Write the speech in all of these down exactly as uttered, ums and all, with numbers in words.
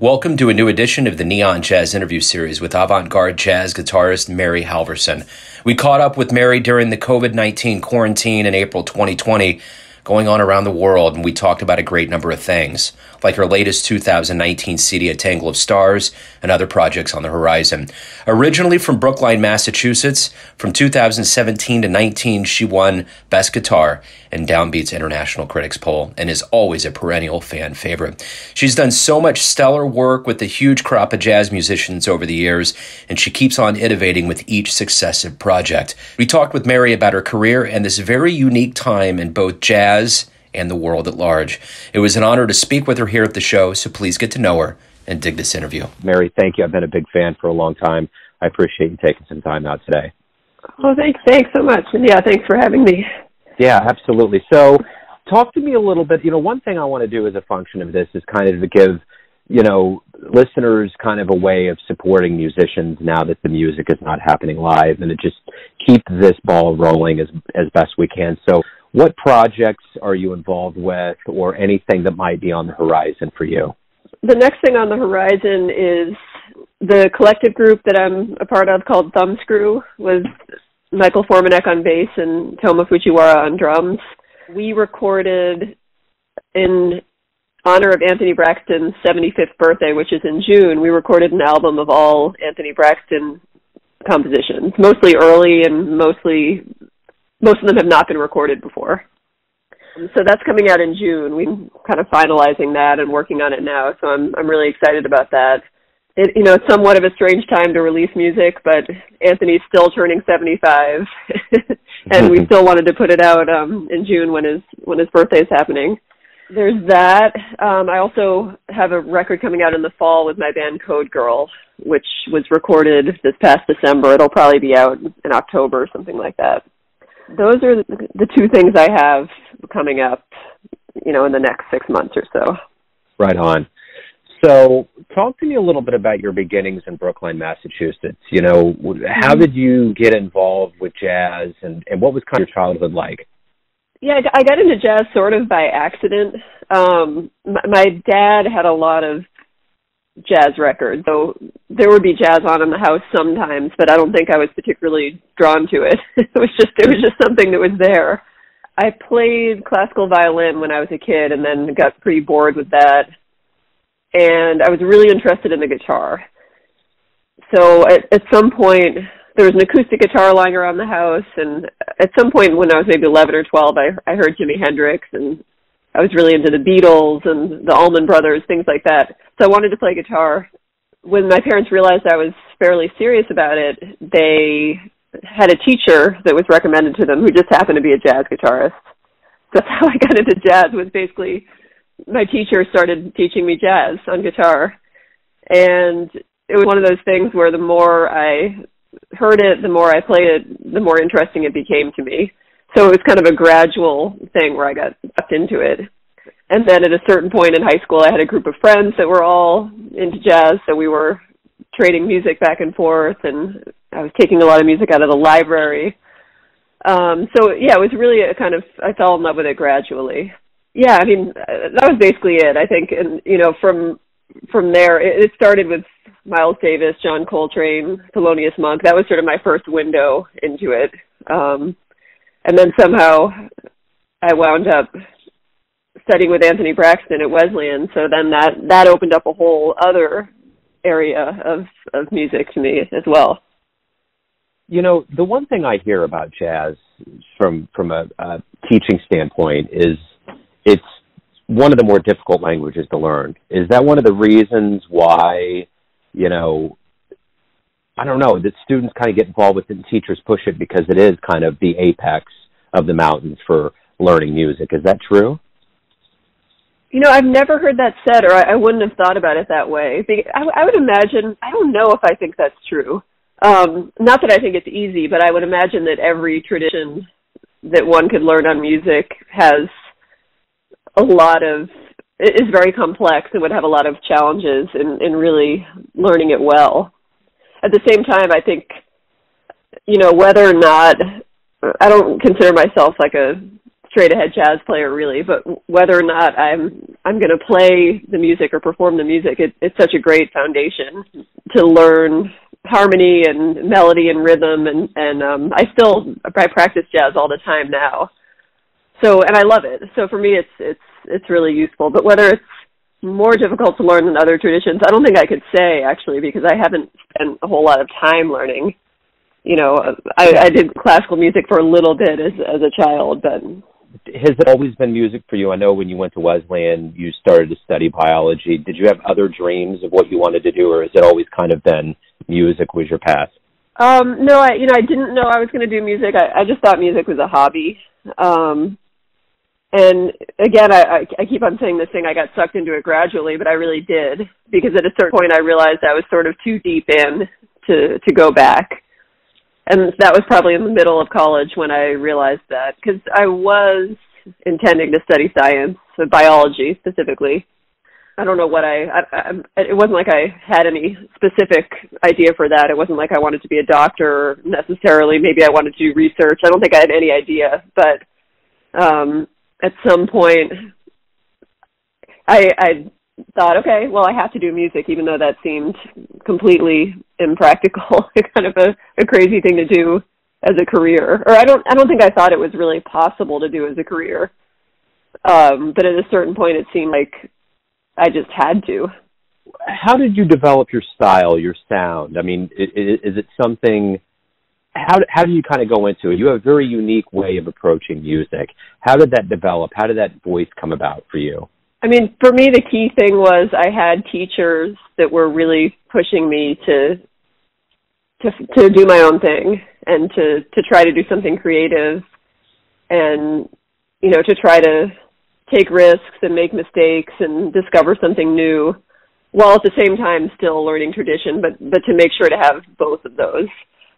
Welcome to a new edition of the Neon Jazz interview series with avant-garde jazz guitarist Mary Halvorson. We caught up with Mary during the COVID nineteen quarantine in April twenty twenty, going on around the world, and we talked about a great number of things, like her latest two thousand nineteen C D, A Tangle of Stars, and other projects on the horizon. Originally from Brookline, Massachusetts, from two thousand seventeen to nineteen, she won Best Guitar in DownBeat's International Critics Poll and is always a perennial fan favorite. She's done so much stellar work with the huge crop of jazz musicians over the years, and she keeps on innovating with each successive project. We talked with Mary about her career and this very unique time in both jazz and the world at large. It was an honor to speak with her here at the show, so please get to know her and dig this interview. Mary, thank you. I've been a big fan for a long time. I appreciate you taking some time out today. Oh, thanks. Thanks so much. And yeah, thanks for having me. Yeah, absolutely. So talk to me a little bit. You know, one thing I want to do as a function of this is kind of to give, you know, listeners kind of a way of supporting musicians now that the music is not happening live, and to just keep this ball rolling as, as best we can. So what projects are you involved with, or anything that might be on the horizon for you? The next thing on the horizon is the collective group that I'm a part of called Thumbscrew, with Michael Formanek on bass and Tomas Fujiwara on drums. We recorded in honor of Anthony Braxton's seventy-fifth birthday, which is in June. We recorded an album of all Anthony Braxton compositions, mostly early and mostly... most of them have not been recorded before. So that's coming out in June. We're kind of finalizing that and working on it now. So I'm I'm really excited about that. It, you know, it's somewhat of a strange time to release music, but Anthony's still turning seventy-five, and we still wanted to put it out um, in June when his when his birthday is happening. There's that. Um, I also have a record coming out in the fall with my band Code Girl, which was recorded this past December. It'll probably be out in October or something like that. Those are the two things I have coming up, you know, in the next six months or so. Right on. So talk to me a little bit about your beginnings in Brookline, Massachusetts. You know, how did you get involved with jazz, and, and what was kind of your childhood like? Yeah, I got into jazz sort of by accident. Um, my dad had a lot of jazz records, so there would be jazz on in the house sometimes, but I don't think I was particularly drawn to it. It was just it was just something that was there. I played classical violin when I was a kid, and then got pretty bored with that. And I was really interested in the guitar. So at, at some point, there was an acoustic guitar lying around the house, and at some point when I was maybe eleven or twelve, I, I heard Jimi Hendrix, and I was really into the Beatles and the Allman Brothers, things like that. So I wanted to play guitar. When my parents realized I was fairly serious about it, they had a teacher that was recommended to them who just happened to be a jazz guitarist. That's how I got into jazz, was basically my teacher started teaching me jazz on guitar. And it was one of those things where the more I heard it, the more I played it, the more interesting it became to me. So it was kind of a gradual thing where I got sucked into it. And then at a certain point in high school, I had a group of friends that were all into jazz, so we were trading music back and forth, and I was taking a lot of music out of the library. Um, so, yeah, it was really a kind of, I fell in love with it gradually. Yeah, I mean, that was basically it, I think. And, you know, from from there, it, it started with Miles Davis, John Coltrane, Thelonious Monk. That was sort of my first window into it. Um And then somehow I wound up studying with Anthony Braxton at Wesleyan. So then that, that opened up a whole other area of, of music to me as well. You know, the one thing I hear about jazz from from a, a teaching standpoint is it's one of the more difficult languages to learn. Is that one of the reasons why, you know, I don't know, that students kind of get involved with it and teachers push it, because it is kind of the apex of the mountains for learning music? Is that true? You know, I've never heard that said, or I, I wouldn't have thought about it that way. I, I would imagine, I don't know if I think that's true. Um, not that I think it's easy, but I would imagine that every tradition that one could learn on music has a lot of, is very complex and would have a lot of challenges in, in really learning it well. At the same time, I think, you know, whether or not, I don't consider myself like a straight-ahead jazz player, really, but whether or not I'm I'm going to play the music or perform the music. It, it's such a great foundation to learn harmony and melody and rhythm. And, and um, I still I practice jazz all the time now. So, and I love it. So for me, it's, it's, it's really useful. But whether it's more difficult to learn than other traditions, I don't think I could say, actually, because I haven't spent a whole lot of time learning. You know, I, I did classical music for a little bit as, as a child, but... Has it always been music for you? I know when you went to Wesleyan, you started to study biology. Did you have other dreams of what you wanted to do, or has it always kind of been music was your path? Um, no, I, you know, I didn't know I was going to do music. I, I just thought music was a hobby. Um, and again, I, I, I keep on saying this thing, I got sucked into it gradually, but I really did, because at a certain point I realized I was sort of too deep in to, to go back. And that was probably in the middle of college when I realized that, because I was intending to study science, so biology specifically. I don't know what I, I, I, it wasn't like I had any specific idea for that. It wasn't like I wanted to be a doctor necessarily. Maybe I wanted to do research. I don't think I had any idea. But um, at some point, I, I thought, okay, well, I have to do music, even though that seemed completely impractical, kind of a, a crazy thing to do as a career. Or I don't I don't think I thought it was really possible to do as a career. Um, but at a certain point, it seemed like I just had to. How did you develop your style, your sound? I mean, is, is it something... How how do you kind of go into it? You have a very unique way of approaching music. How did that develop? How did that voice come about for you? I mean, for me, the key thing was I had teachers that were really pushing me to to to do my own thing and to, to try to do something creative and, you know, to try to take risks and make mistakes and discover something new while at the same time still learning tradition, but, but to make sure to have both of those.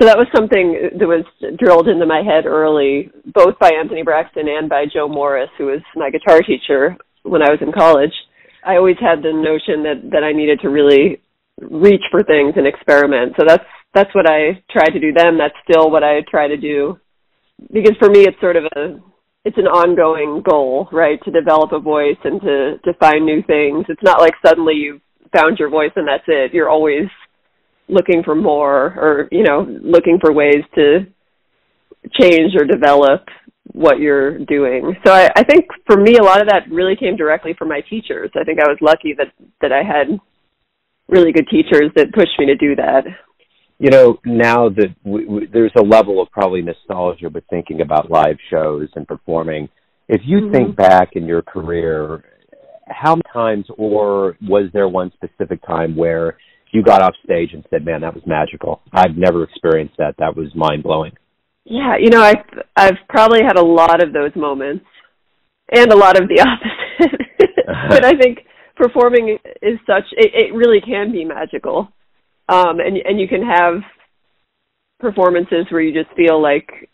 So that was something that was drilled into my head early, both by Anthony Braxton and by Joe Morris, who was my guitar teacher when I was in college. I always had the notion that, that I needed to really reach for things and experiment. So that's that's what I tried to do then. That's still what I try to do. Because for me, it's sort of a, it's an ongoing goal, right? To develop a voice and to, to find new things. It's not like suddenly you found your voice and that's it. You're always looking for more, or, you know, looking for ways to change or develop what you're doing. So I, I think for me, a lot of that really came directly from my teachers. I think I was lucky that, that I had really good teachers that pushed me to do that. You know, now that we, we, there's a level of probably nostalgia with thinking about live shows and performing. If you mm-hmm. think back in your career, how many times, or was there one specific time where you got off stage and said, man, that was magical. I've never experienced that. That was mind-blowing. Yeah, you know, I've, I've probably had a lot of those moments and a lot of the opposite. But I think performing is such, it, it really can be magical. Um, and, and you can have performances where you just feel like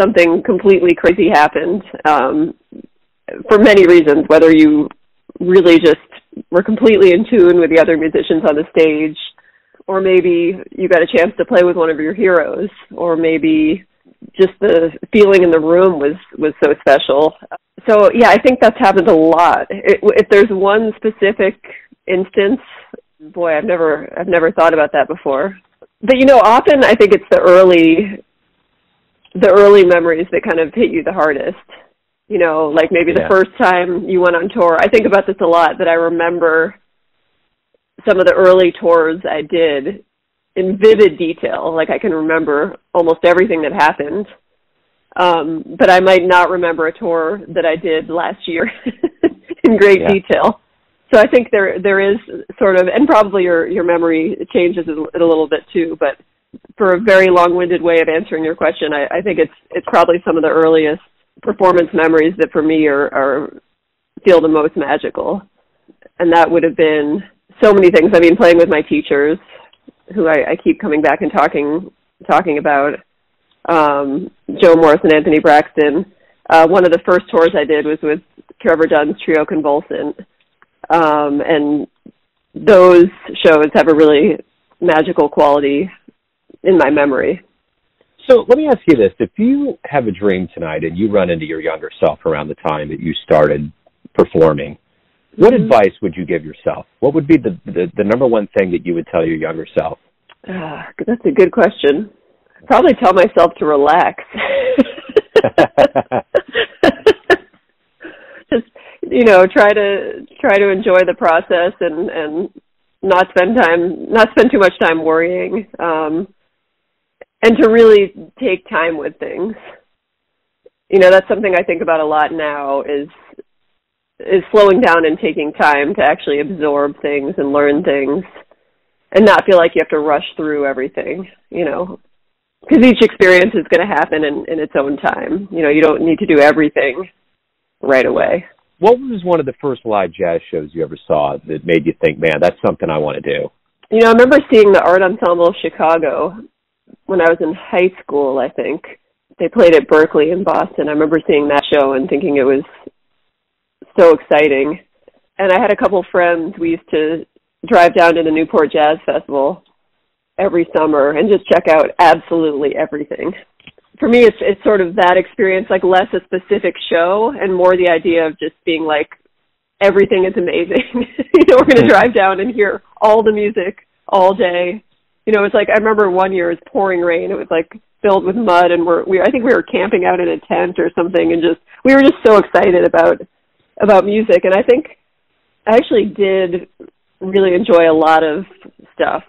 something completely crazy happened, um, for many reasons, whether you really just were completely in tune with the other musicians on the stage, or maybe you got a chance to play with one of your heroes, or maybe just the feeling in the room was, was so special. So, yeah, I think that's happened a lot. It, if there's one specific instance, boy, I've never I've never thought about that before. But, you know, often I think it's the early the early memories that kind of hit you the hardest. You know, like maybe yeah. the first time you went on tour. I think about this a lot, that I remember some of the early tours I did in vivid detail. Like I can remember almost everything that happened, um, but I might not remember a tour that I did last year in great yeah. detail. So I think there there is sort of, and probably your, your memory changes it a little bit too, but for a very long-winded way of answering your question, I, I think it's it's probably some of the earliest performance memories that for me are, are feel the most magical. And that would have been so many things. I mean, playing with my teachers, who I, I keep coming back and talking talking about, um, Joe Morris and Anthony Braxton. Uh, one of the first tours I did was with Trevor Dunn's Trio Convulsant. Um, and those shows have a really magical quality in my memory. So let me ask you this. If you have a dream tonight and you run into your younger self around the time that you started performing, What mm-hmm. advice would you give yourself? What would be the, the, the number one thing that you would tell your younger self? Uh, that's a good question. I'd probably tell myself to relax. Just, you know, try to try to enjoy the process and, and not spend time, not spend too much time worrying, um, and to really take time with things. You know, that's something I think about a lot now is is slowing down and taking time to actually absorb things and learn things and not feel like you have to rush through everything, you know, because each experience is going to happen in, in its own time. You know, you don't need to do everything right away. What was one of the first live jazz shows you ever saw that made you think, man, that's something I want to do? You know, I remember seeing the Art Ensemble of Chicago when I was in high school, I think. They played at Berklee in Boston. I remember seeing that show and thinking it was so exciting. And I had a couple friends. We used to drive down to the Newport Jazz Festival every summer and just check out absolutely everything. For me, it's it's sort of that experience, like less a specific show and more the idea of just being like, everything is amazing. You know, we're going to drive down and hear all the music all day. You know, it's like, I remember one year it was pouring rain. It was like filled with mud and we're, we, I think we were camping out in a tent or something, and just, we were just so excited about, about music. And I think I actually did really enjoy a lot of stuff.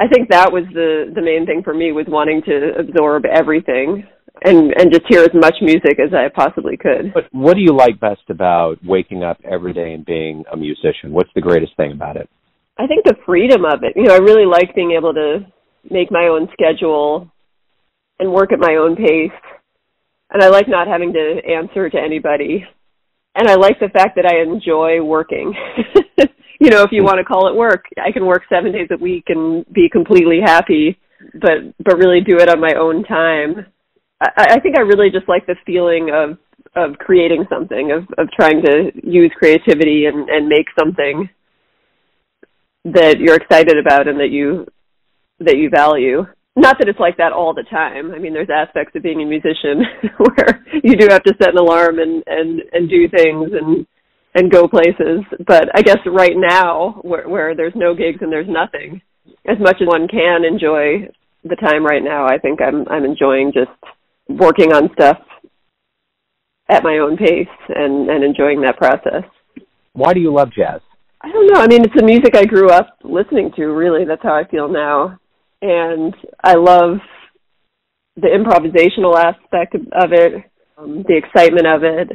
I think that was the, the main thing for me, was wanting to absorb everything and, and just hear as much music as I possibly could. But what do you like best about waking up every day and being a musician? What's the greatest thing about it? I think the freedom of it. You know, I really like being able to make my own schedule and work at my own pace. And I like not having to answer to anybody. And I like the fact that I enjoy working. You know, if you want to call it work, I can work seven days a week and be completely happy, but, but really do it on my own time. I, I think I really just like the feeling of, of creating something, of, of trying to use creativity and, and make something that you're excited about and that you, that you value. Not that it's like that all the time. I mean, there's aspects of being a musician where you do have to set an alarm and, and, and do things and, and go places. But I guess right now, where, where there's no gigs and there's nothing, as much as one can enjoy the time right now, I think I'm I'm enjoying just working on stuff at my own pace and, and enjoying that process. Why do you love jazz? I don't know. I mean, it's the music I grew up listening to, really. That's how I feel now. And I love the improvisational aspect of it, um, the excitement of it.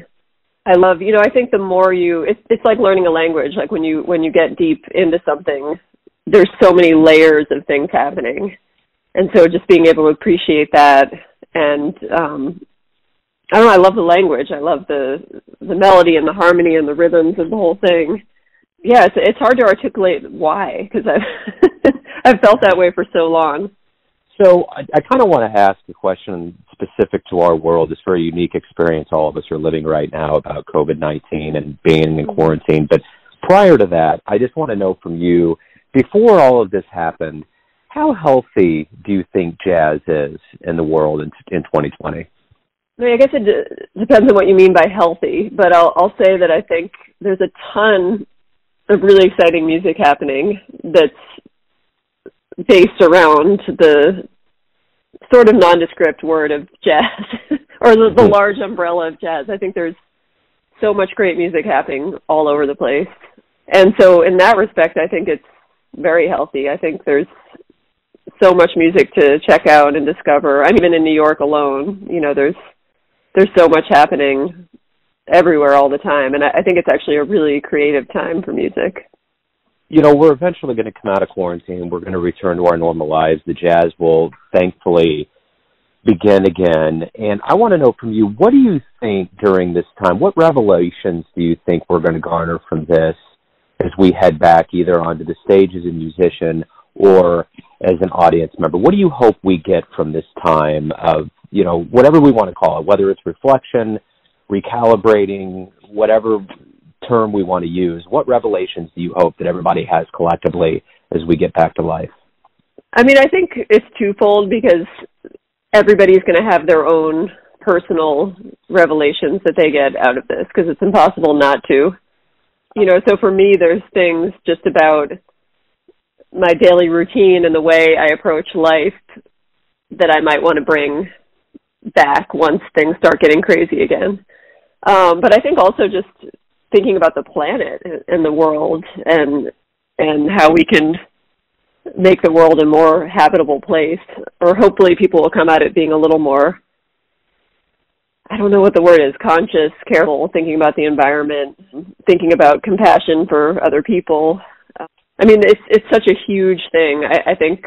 I love, you know, I think the more you, it's, it's like learning a language. Like when you, when you get deep into something, there's so many layers of things happening. And so just being able to appreciate that. And, um, I don't know, I love the language. I love the, the melody and the harmony and the rhythms of the whole thing. Yeah. It's, it's hard to articulate why, because I've, I've felt that way for so long. So I, I kind of want to ask a question specific to our world. It's a very unique experience all of us are living right now about COVID nineteen and being in quarantine. But prior to that, I just want to know from you, before all of this happened, how healthy do you think jazz is in the world in, in twenty twenty? I mean, I guess it d- depends on what you mean by healthy, but I'll, I'll say that I think there's a ton of really exciting music happening that's based around the sort of nondescript word of jazz or the, the large umbrella of jazz. I think there's so much great music happening all over the place. And so in that respect, I think it's very healthy. I think there's so much music to check out and discover. I mean, even in New York alone, you know, there's, there's so much happening everywhere all the time. And I, I think it's actually a really creative time for music. You know, we're eventually going to come out of quarantine. We're going to return to our normal lives. The jazz will thankfully begin again. And I want to know from you, what do you think during this time, what revelations do you think we're going to garner from this as we head back either onto the stage as a musician or as an audience member? What do you hope we get from this time of, you know, whatever we want to call it, whether it's reflection, recalibrating, whatever term we want to use? What revelations do you hope that everybody has collectively as we get back to life? I mean, I think it's twofold, because everybody's going to have their own personal revelations that they get out of this, because it's impossible not to. you know, so for me, there's things just about my daily routine and the way I approach life that I might want to bring back once things start getting crazy again. Um, but I think also just thinking about the planet and the world and and how we can make the world a more habitable place, or hopefully people will come at it being a little more, I don't know what the word is, conscious, careful, thinking about the environment, thinking about compassion for other people. I mean, it's it's such a huge thing. I, I think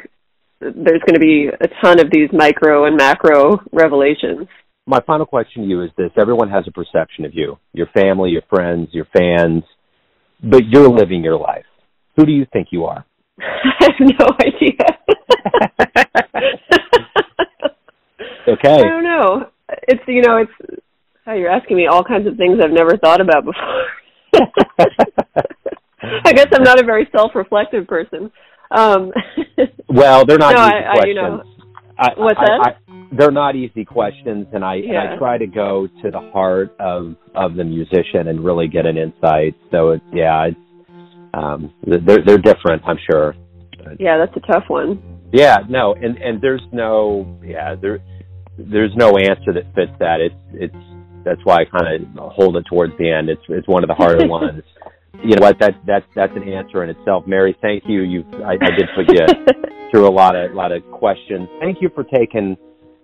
there's going to be a ton of these micro and macro revelations. My final question to you is this. Everyone has a perception of you, your family, your friends, your fans, but you're living your life. Who do you think you are? I have no idea. Okay. I don't know. It's, you know, it's, oh, you're asking me all kinds of things I've never thought about before. I guess I'm not a very self-reflective person. Um, well, they're not no, easy I, questions. I, you know, I, what's I, that? I, they're not easy questions, and I, yeah. and I try to go to the heart of, of the musician and really get an insight. So, it, yeah, it's, um, they're, they're different, I'm sure. Yeah, that's a tough one. Yeah, no, and, and there's no, yeah, there, there's no answer that fits that. It's, it's, that's why I kind of hold it towards the end. It's, it's one of the harder ones. You know what? That that's that's an answer in itself, Mary. Thank you. You, I, I did put you through a lot of lot of questions. Thank you for taking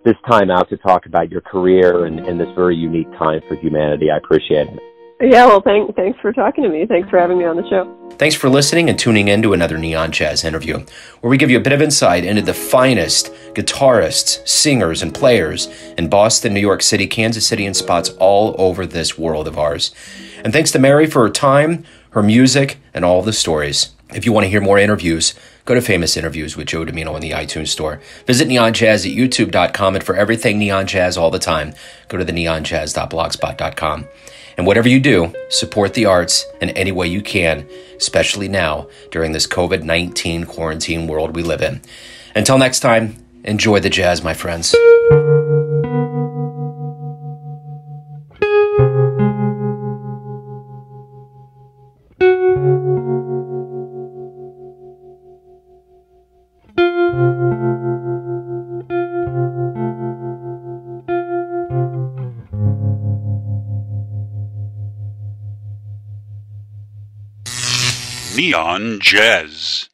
this time out to talk about your career and, and this very unique time for humanity. I appreciate it. Yeah, well, thank, thanks for talking to me. Thanks for having me on the show. Thanks for listening and tuning in to another Neon Jazz interview, where we give you a bit of insight into the finest guitarists, singers, and players in Boston, New York City, Kansas City, and spots all over this world of ours. And thanks to Mary for her time, her music, and all the stories. If you want to hear more interviews, go to Famous Interviews with Joe Dimino in the iTunes Store. Visit Neon Jazz at YouTube dot com, and for everything Neon Jazz all the time, go to the neon jazz dot blogspot dot com. And whatever you do, support the arts in any way you can, especially now during this COVID nineteen quarantine world we live in. Until next time, enjoy the jazz, my friends. Neon Jazz.